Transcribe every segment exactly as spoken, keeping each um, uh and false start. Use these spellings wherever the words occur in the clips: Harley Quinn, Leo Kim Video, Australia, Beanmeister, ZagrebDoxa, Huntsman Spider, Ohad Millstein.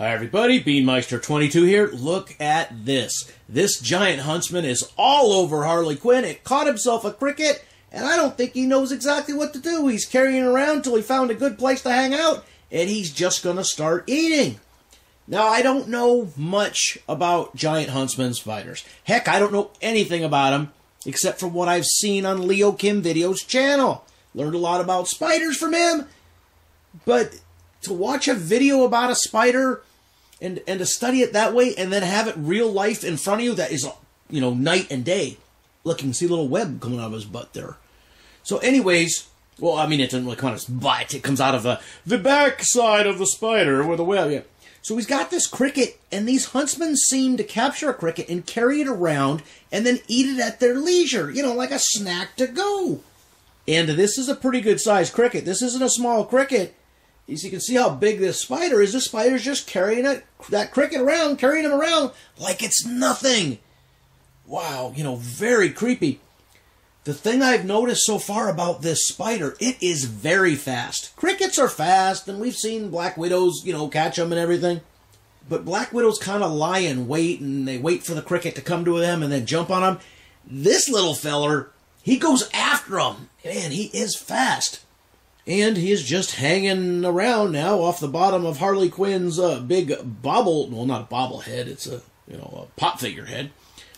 Hi everybody, Beanmeister twenty-two here. Look at this. This giant huntsman is all over Harley Quinn. It caught himself a cricket, and I don't think he knows exactly what to do. He's carrying it around till he found a good place to hang out, and he's just going to start eating. Now, I don't know much about giant huntsman spiders. Heck, I don't know anything about them, except for what I've seen on Leo Kim Video's channel. Learned a lot about spiders from him, but to watch a video about a spider and and to study it that way and then have it real life in front of you, that is, you know, night and day. Look, you can see a little web coming out of his butt there. So anyways, well, I mean, it doesn't really come out of his butt. It comes out of the, the back side of the spider with a web. Yeah. So he's got this cricket, and these huntsmen seem to capture a cricket and carry it around and then eat it at their leisure, you know, like a snack to go. And this is a pretty good-sized cricket. This isn't a small cricket. As you can see how big this spider is, this spider's just carrying it, that cricket around, carrying him around like it's nothing. Wow, you know, very creepy. The thing I've noticed so far about this spider, it is very fast. Crickets are fast, and we've seen black widows, you know, catch them and everything. But black widows kind of lie in wait, and they wait for the cricket to come to them and then jump on them. This little feller, he goes after them. Man, he is fast. And he is just hanging around now off the bottom of Harley Quinn's uh, big bobble, well, not a bobblehead, it's a, you know, a pop figure head,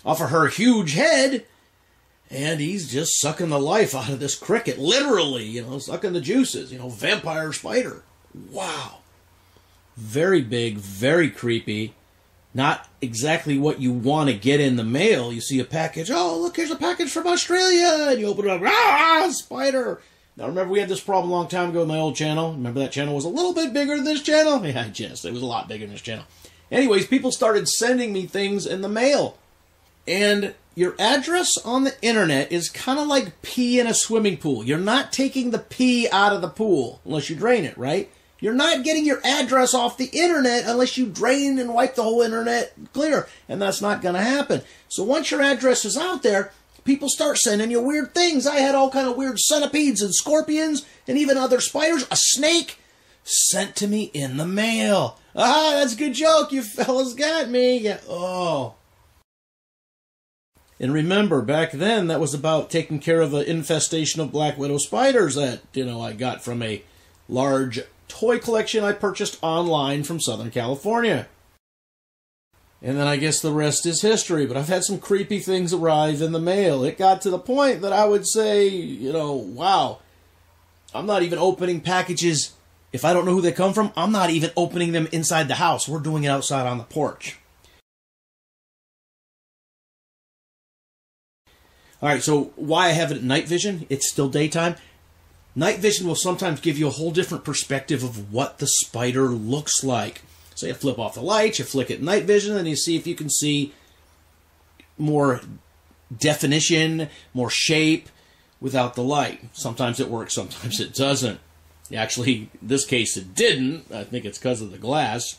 off of her huge head, and he's just sucking the life out of this cricket, literally, you know, sucking the juices, you know, vampire spider. Wow. Very big, very creepy, not exactly what you want to get in the mail. You see a package, oh, look, here's a package from Australia, and you open it up, ah, spider. Now, remember, we had this problem a long time ago in my old channel. Remember, that channel was a little bit bigger than this channel? Yeah, I just, it was a lot bigger than this channel. Anyways, people started sending me things in the mail. And your address on the internet is kind of like pee in a swimming pool. You're not taking the pee out of the pool unless you drain it, right? You're not getting your address off the internet unless you drain and wipe the whole internet clear. And that's not going to happen. So once your address is out there, people start sending you weird things. I had all kind of weird centipedes and scorpions and even other spiders. A snake sent to me in the mail. Ah, that's a good joke. You fellas got me. Yeah. Oh. And remember, back then, that was about taking care of an infestation of black widow spiders that, you know, I got from a large toy collection I purchased online from Southern California. And then I guess the rest is history, but I've had some creepy things arrive in the mail. It got to the point that I would say, you know, wow, I'm not even opening packages. If I don't know who they come from, I'm not even opening them inside the house. We're doing it outside on the porch. All right, so why I have it at night vision, it's still daytime. Night vision will sometimes give you a whole different perspective of what the spider looks like. So you flip off the lights, you flick at night vision, and you see if you can see more definition, more shape without the light. Sometimes it works, sometimes it doesn't. Actually, in this case, it didn't. I think it's because of the glass.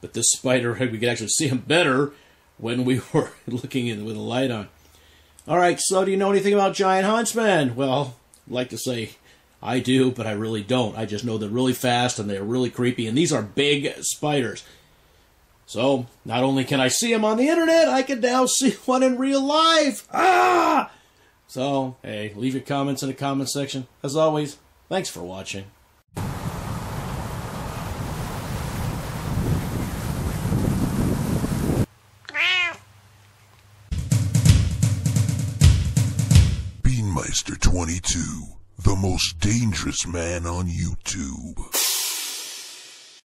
But this spider, we could actually see him better when we were looking in with the light on. All right, so do you know anything about giant huntsmen? Well, I'd like to say I do, but I really don't. I just know they're really fast and they're really creepy, and these are big spiders. So, not only can I see them on the internet, I can now see one in real life. Ah! So, hey, leave your comments in the comment section. As always, thanks for watching. Beanmeister twenty-two. The most dangerous man on YouTube.